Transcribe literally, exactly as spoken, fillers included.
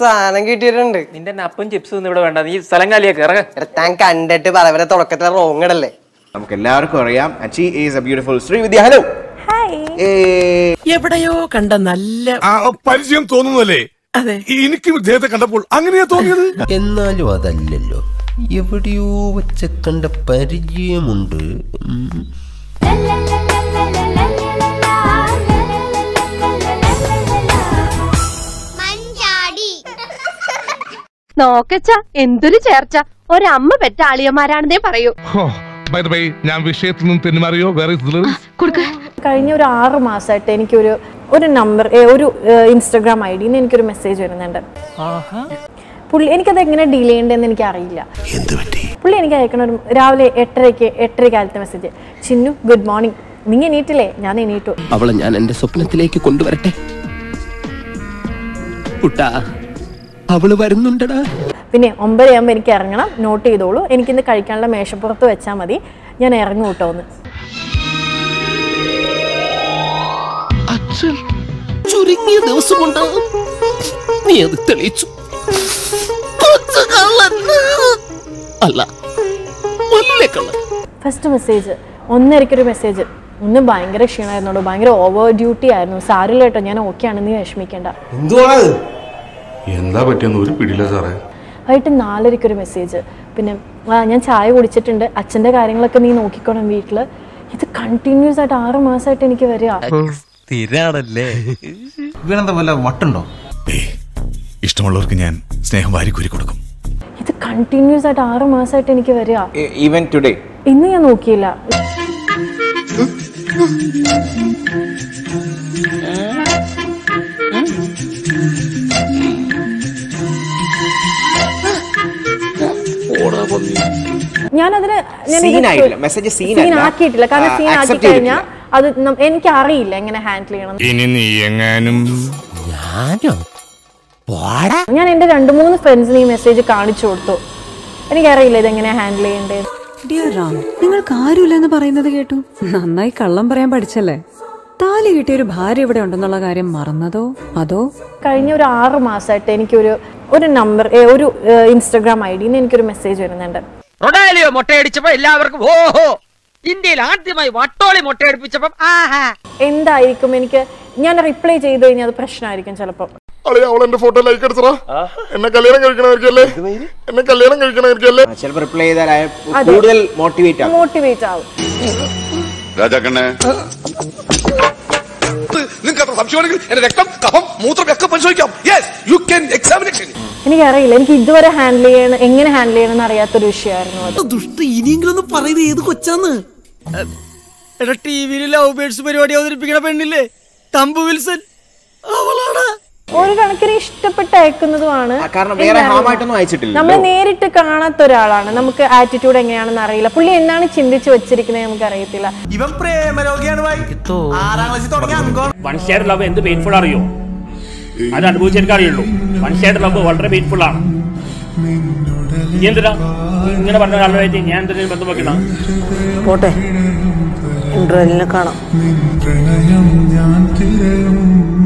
സാധനം കിട്ടിയിട്ടുണ്ട്. നിന്റെ നപ്പും ചിപ്സും ഒന്നും ഇവിടെ വേണ്ട, നീ സ്ഥലം കാലിയൊക്കെ ഇറങ്ങാൻ കണ്ടിട്ട് പലവരെ തുടക്കത്തിലെ റോങ്ങടല്ലേ. നമുക്ക് എല്ലാവർക്കും അറിയാം she is a beautiful Srividya. Hello, എവിടെയോ കണ്ട നല്ല പരിചയം തോന്നുന്നല്ലേ? അതെ, എനിക്കും ഇദ്ദേഹത്തെ കണ്ടപ്പോൾ അങ്ങനെയാ തോന്നിയത്. എന്നാലും അതല്ലല്ലോ, എവിടെയോ വെച്ച കണ്ട പരിചയമുണ്ട്. നോക്കച്ച, എന്തൊരു ചേർച്ച, ഒരമ്മ പെറ്റ ആളിയന്മാരാണെന്നേ പറയൂ. ഞാൻ വിഷയത്തിൽ നിന്നും തെന്നിമാറിയോ? വേറെ കഴിഞ്ഞ ഒരു ആറ് മാസമായിട്ട് എനിക്കൊരു ഒരു നമ്പർ ഒരു ഇൻസ്റ്റാഗ്രാം ഐ ഡിന്ന് എനിക്കൊരു മെസ്സേജ് വരുന്നുണ്ട്. പുള്ളി എനിക്കത് എങ്ങനെ ഡീൽ ചെയ്യണ്ടെന്ന് എനിക്ക് അറിയില്ല. പുള്ളി എനിക്ക് അയക്കണ ഒരു രാവിലെ എട്ടരയ്ക്ക് എട്ടര കാലത്തെ മെസ്സേജ്, ചിന്നു ഗുഡ് മോർണിംഗ്, നീ എണീറ്റില്ലേ? ഞാൻ എണീറ്റു. അവളെ ഞാൻ എന്റെ സ്വപ്നത്തിലേക്ക് കൊണ്ടുവരട്ടെ, അവള് വരുന്നുണ്ടടാ. പിന്നെ ഒമ്പതരയാകുമ്പോൾ എനിക്ക് ഇറങ്ങണം, നോട്ട് ചെയ്തോളൂ, എനിക്കിന്ന് കഴിക്കാനുള്ള മേശപ്പുറത്ത് വെച്ചാൽ മതി, ഞാൻ ഇറങ്ങും കേട്ടോ ഒന്ന്. ചുരുങ്ങിയ ദിവസം കൊണ്ട് നീ അത് തെളിയിച്ചു. ഫസ്റ്റ് മെസ്സേജ് ഒന്നരയ്ക്കൊരു മെസ്സേജ്, ഒന്ന് ഭയങ്കര ക്ഷീണമായിരുന്നുള്ളൂ, ഭയങ്കര ഓവർ ഡ്യൂട്ടി ആയിരുന്നു, സാരില്ല കേട്ടോ ഞാൻ ഓക്കെ ആണ്, നീ വിഷമിക്കേണ്ട. എന്താ പറ്റിയൊരു പിടിയില്ല സാറേ. വൈകിട്ട് നാലരയ്ക്കൊരു മെസ്സേജ്, പിന്നെ ഞാൻ ചായ കുടിച്ചിട്ടുണ്ട്, അച്ഛൻ്റെ കാര്യങ്ങളൊക്കെ നീ നോക്കിക്കോണം വീട്ടിൽ. ഇത് കണ്ടിന്യൂസ് ആയിട്ട് ആറ് മാസമായിട്ട് എനിക്ക് വരിക. ഇഷ്ടമുള്ളവർക്ക് ഞാൻ സ്നേഹം വാരിക്കൂരി കൊടുക്കും. ഇത് കണ്ടിന്യൂസ് ആയിട്ട് ആറ് മാസമായിട്ട് എനിക്ക് വരിക. ഈവൻ ടുഡേ ഇന്ന് ഞാൻ നോക്കിയില്ല. ഞാനതിന് ആക്കിയിട്ടില്ല, കാരണം സീൻ ആക്കി കഴിഞ്ഞാൽ അത് എനിക്ക് അറിയില്ല എങ്ങനെ ഹാൻഡിൽ ചെയ്യണം. ഞാൻ എന്റെ രണ്ടു മൂന്ന് ഫ്രണ്ട്സിന് ഈ മെസ്സേജ് കാണിച്ചു കൊടുത്തു, എനിക്കറിയില്ല ഇത് എങ്ങനെ ഹാൻഡിൽ ചെയ്യണ്ടേ. ഡിയർ റാം, നിങ്ങൾക്ക് ആരുമില്ലെന്ന് പറയുന്നത് കേട്ടു, നന്നായി കള്ളം പറയാൻ പഠിച്ചല്ലേ. താലി കിട്ടിയ ഒരു ഭാര്യ ഇവിടെ ഉണ്ടെന്നുള്ള കാര്യം മറന്നതോ? അതോ കഴിഞ്ഞ ഒരു ആറ് മാസമായിട്ട് എനിക്കൊരു ഒരു നമ്പർ ഒരു ഇൻസ്റ്റാഗ്രാം ഐ ഡിന്ന് എനിക്കൊരു മെസ്സേജ് വരുന്നുണ്ട്. റൊണാലിയോ മൊട്ടയടിച്ചപ്പോൾ എല്ലാവർക്കും ഓഹോ, ഇന്ത്യയിൽ ആദ്യമായി വട്ടോളി മൊട്ടയടിപ്പിച്ചപ്പോൾ ആഹാ. എന്തായിരിക്കും എനിക്ക് ഞാൻ റിപ്ലൈ ചെയ്തു കഴിഞ്ഞാൽ അത് പ്രശ്നമായിരിക്കും ചിലപ്പോൾ. മോട്ടിവേറ്റ് ആവും. എനിക്കറിയില്ല, എനിക്ക് ഇതുവരെ ഹാൻഡിൽ ചെയ്യണം എങ്ങനെ ഹാൻഡിൽ ചെയ്യണമെന്ന് അറിയാത്തൊരു വിഷയമായിരുന്നു അത്. ദുഷ്ട ഇനിയെങ്കിലും പറയുന്നത് ഏത് കൊച്ചാണ്? എടാ, ടിവിയിൽ ലവ് ബേർഡ്സ് പരിപാടി അവതരിപ്പിക്കണ പെണ്ണില്ലേ, തമ്പു വിൽസൺ, അവളാണ്. ഒരു കണക്കിന് ഇഷ്ടപ്പെട്ട് അയക്കുന്നതുമാണ്, നമ്മൾ നേരിട്ട് കാണാത്ത ഒരാളാണ്, നമുക്ക് ആറ്റിറ്റ്യൂഡ് എങ്ങനെയാണെന്ന് അറിയില്ല, പുള്ളി എന്താണ് ചിന്തിച്ചു വെച്ചിരിക്കുന്നത് നമുക്ക് അറിയത്തില്ല. ഇവൻ പ്രേമരോഗിയാണ്. എന്ത് പെയിൻഫുൾ അറിയോ, അത് അനുഭവിച്ചെനിക്ക് അറിയുള്ളൂ. വൺ സൈഡ് ലവ് വളരെ പെയിൻഫുൾ ആണ്. എന്തിനാ ഇങ്ങനെ പറഞ്ഞ കാലമായിട്ട് ഞാൻ എന്തെങ്കിലും ബന്ധം വെക്കണം. പോട്ടെ, കാണാം.